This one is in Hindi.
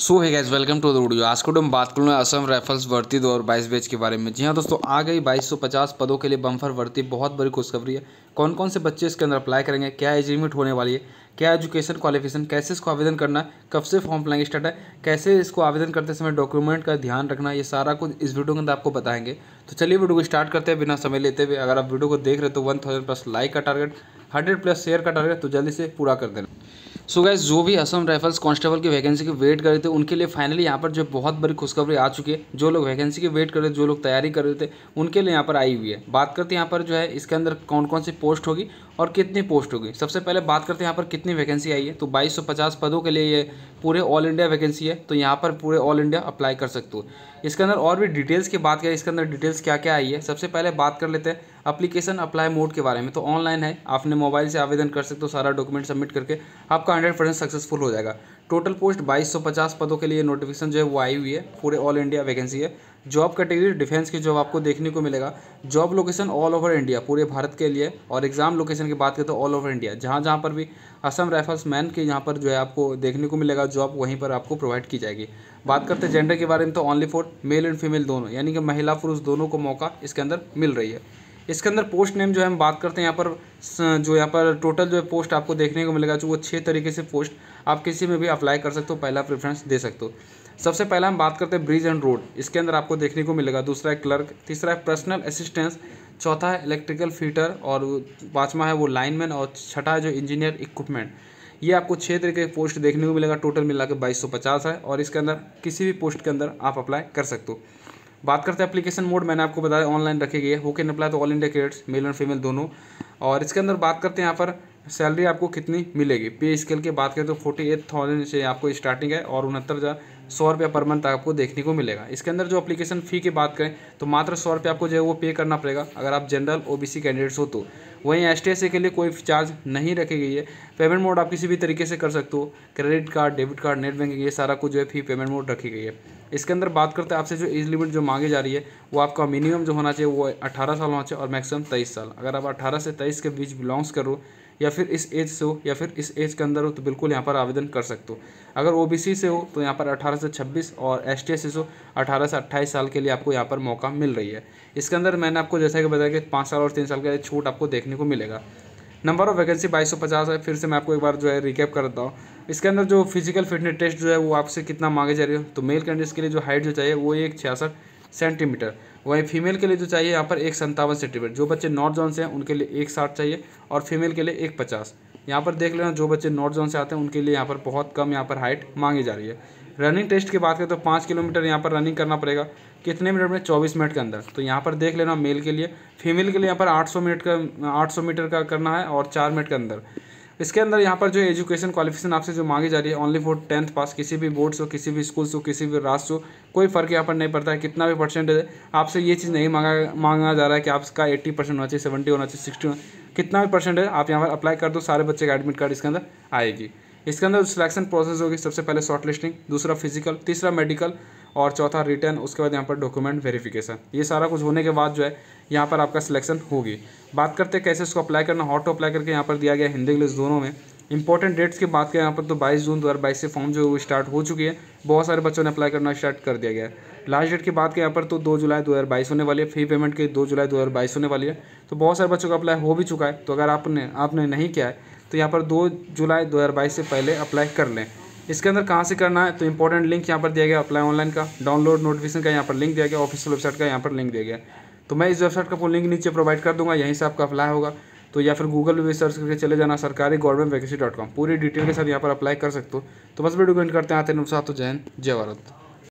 सो है guys, welcome to the video. आज को हम बात करूँगा असम राइफल्स भर्ती 2022 बैच के बारे में। जी हाँ दोस्तों, आ गई 2250 पदों के लिए बम्फर भर्ती। बहुत बड़ी खुशखबरी है। कौन कौन से बच्चे इसके अंदर अप्लाई करेंगे, क्या एज लिमिट होने वाली है, क्या एजुकेशन क्वालिफिकेशन, कैसे इसको आवेदन करना है, कब से फॉर्म फिलिंग स्टार्ट है, कैसे इसको आवेदन करते समय डॉक्यूमेंट का ध्यान रखना, ये सारा कुछ इस वीडियो के अंदर आपको बताएंगे। तो चलिए वीडियो को स्टार्ट करते हैं बिना समय लेते हुए। अगर आप वीडियो को देख रहे हो तो 1000+ लाइक का टारगेट, 100+ शेयर का टारगेट तो जल्दी से पूरा कर देना। सो गाइस, जो भी असम राइफल्स कांस्टेबल की वैकेंसी की वेट कर रहे थे उनके लिए फाइनली यहाँ पर जो बहुत बड़ी खुशखबरी आ चुकी है। जो लोग वैकेंसी की वेट कर रहे थे, जो लोग तैयारी कर रहे थे, उनके लिए यहाँ पर आई हुई है। बात करते हैं यहाँ पर जो है इसके अंदर कौन कौन सी पोस्ट होगी और कितनी पोस्ट होगी। सबसे पहले बात करते हैं यहाँ पर कितनी वैकेंसी आई है। तो 2250 पदों के लिए ये पूरे ऑल इंडिया वैकेंसी है, तो यहाँ पर पूरे ऑल इंडिया अप्लाई कर सकते हो। इसके अंदर और भी डिटेल्स की बात करें, इसके अंदर डिटेल्स क्या क्या आई है, सबसे पहले बात कर लेते हैं एप्लीकेशन अप्लाई मोड के बारे में। तो ऑनलाइन है, आपने मोबाइल से आवेदन कर सकते हो। सारा डॉक्यूमेंट सबमिट करके आपका 100% सक्सेसफुल हो जाएगा। टोटल पोस्ट 2250 पदों के लिए नोटिफिकेशन जो है वो आई हुई है। पूरे ऑल इंडिया वैकेंसी है। जॉब कैटेगरी डिफेंस की जॉब आपको देखने को मिलेगा। Job location all over India, पूरे भारत के लिए। और एग्जाम लोकेशन की बात करें तो ऑल ओवर इंडिया, जहाँ जहाँ पर भी असम राइफल्स मैन के यहाँ पर जो है आपको देखने को मिलेगा जॉब, वहीं पर आपको प्रोवाइड की जाएगी। बात करते हैं जेंडर के बारे में, तो only for male and female दोनों, यानी कि महिला पुरुष दोनों को मौका इसके अंदर मिल रही है। इसके अंदर पोस्ट नेम जो है हम बात करते हैं यहाँ पर, जो यहाँ पर टोटल जो है पोस्ट आपको देखने को मिलेगा, जो वो 6 तरीके से पोस्ट, आप किसी में भी अप्लाई कर सकते हो, पहला प्रेफरेंस दे सकते हो। सबसे पहला हम बात करते हैं ब्रिज एंड रोड, इसके अंदर आपको देखने को मिलेगा। दूसरा है क्लर्क, तीसरा है पर्सनल असिस्टेंस, चौथा है इलेक्ट्रिकल फिटर, और पाँचवा है वो लाइनमैन, और छठा है जो इंजीनियर इक्विपमेंट। ये आपको 6 तरीके के पोस्ट देखने को मिलेगा। टोटल मिला के 2250 है, और इसके अंदर किसी भी पोस्ट के अंदर आप अप्लाई कर सकते हो। बात करते हैं एप्लीकेशन मोड, मैंने आपको बताया ऑनलाइन रखी गई है। हो कैन अप्लाई तो ऑल इंडिया कैडेट्स, मेल और फीमेल दोनों। और इसके अंदर बात करते हैं यहाँ पर सैलरी आपको कितनी मिलेगी। पे स्केल की बात करें तो 48,000 से आपको स्टार्टिंग है, और 69,100 रुपया पर मंथ आपको देखने को मिलेगा। इसके अंदर जो एप्लीकेशन फ़ी की बात करें तो मात्र 100 रुपया आपको जो है वो पे करना पड़ेगा, अगर आप जनरल OBC कैंडिडेट्स हो तो। वहीं ST SC के लिए कोई चार्ज नहीं रखी गई है। पेमेंट मोड आप किसी भी तरीके से कर सकते हो, credit card, debit card, net banking, ये सारा कुछ जो है फी पेमेंट मोड रखी गई है। इसके अंदर बात करते हैं आपसे जो एज लिमिट जो मांगी जा रही है, वो आपका मिनिमम जो होना चाहिए वो 18 साल होना चाहिए, और मैक्सिमम 23 साल। अगर आप 18 से 23 के बीच बिलोंग्स करो, या फिर इस एज से हो, या फिर इस एज के अंदर हो, तो बिल्कुल यहाँ पर आवेदन कर सकते हो। अगर OBC से हो तो यहाँ पर 18 से 26, और ST SC से हो 18 से 28 साल के लिए आपको यहाँ पर मौका मिल रही है। इसके अंदर मैंने आपको जैसा कि बताया कि 5 साल और 3 साल का छूट आपको देखने को मिलेगा। नंबर ऑफ वैकेंसी 2250 है। फिर से मैं आपको एक बार जो है रिकैप कर देता हूँ। इसके अंदर जो फिजिकल फिटनेस टेस्ट जो है वो आपसे कितना मांगे जा रही है, तो मेल कैंडिडेट्स के लिए जो हाइट जो चाहिए वो 1.66 सेंटीमीटर, वहीं फीमेल के लिए जो चाहिए यहाँ पर 1.57 सेंटीमीटर। जो बच्चे नॉर्थ जोन से हैं उनके लिए 1.60 चाहिए, और फीमेल के लिए 1.50। यहाँ पर देख लेना, जो बच्चे नॉर्थ जोन से आते हैं उनके लिए यहाँ पर बहुत कम यहाँ पर हाइट मांगी जा रही है। रनिंग टेस्ट की बात करें तो 5 किलोमीटर यहाँ पर रनिंग करना पड़ेगा। कितने मिनट में? 24 मिनट के अंदर। तो यहाँ पर देख लेना मेल के लिए। फीमेल के लिए यहाँ पर 800 मीटर का करना है, और 4 मिनट के अंदर। इसके अंदर यहाँ पर जो एजुकेशन क्वालिफिकेशन आपसे जो मांगी जा रही है, ओनली फॉर 10th पास, किसी भी बोर्ड से हो, किसी भी स्कूल से हो, किसी भी राष्ट्र से हो, कोई फ़र्क यहाँ पर नहीं पड़ता है। कितना भी परसेंटेज है, आपसे ये चीज़ नहीं मांगा जा रहा है कि आपका 80% होना चाहिए, 70 होना चाहिए, 60 होना चाहिए। कितना भी परसेंटेज आप यहाँ पर अप्लाई कर दो, सारे बच्चे का एडमिट कार्ड इसके अंदर आएगी। इसके अंदर सिलेक्शन प्रोसेस होगी। सबसे पहले शॉर्ट लिस्टिंग, दूसरा फिजिकल, तीसरा मेडिकल, और चौथा रिटर्न। उसके बाद यहाँ पर डॉक्यूमेंट वेरिफिकेशन। ये सारा कुछ होने के बाद जो है यहाँ पर आपका सिलेक्शन होगी। बात करते हैं कैसे इसको अप्लाई करना। हॉट टू अप्लाई करके यहाँ पर दिया गया हिंदी इंग्लिश दोनों में। इंपॉर्टेंट डेट्स की बात करें यहाँ पर तो 22 जून 2022 से फॉर्म जो है वो स्टार्ट हो चुकी है। बहुत सारे बच्चों ने अप्लाई करना स्टार्ट कर दिया गया है। लास्ट डेट की बात करें यहाँ पर तो 2 जुलाई 2022 होने वाली है। फी पेमेंट की 2 जुलाई 2022 होने वाली है। तो बहुत सारे बच्चों का अप्लाई हो भी चुका है। तो अगर आपने नहीं किया है तो यहाँ पर 2 जुलाई 2022 से पहले अप्लाई कर लें। इसके अंदर कहाँ से करना है, तो इंपॉर्टेंट लिंक यहाँ पर दिया गया, अप्लाई ऑनलाइन का, डाउनलोड नोटिफिकेशन का यहाँ पर लिंक दिया गया, ऑफिशियल वेबसाइट का यहाँ पर लिंक दिया गया। तो मैं इस वेबसाइट का पूरा लिंक नीचे प्रोवाइड कर दूँगा, यहीं से आपका अप्लाई होगा। तो या फिर गूगल पे भी सर्च करके चले जाना, सरकारी government vacancy.com, पूरी डिटेल के साथ यहाँ पर अप्लाई कर सकते हो। तो बस वीडियो को एंड करते हैं, आते हैं साथ। तो जय हिंद, जय भारत।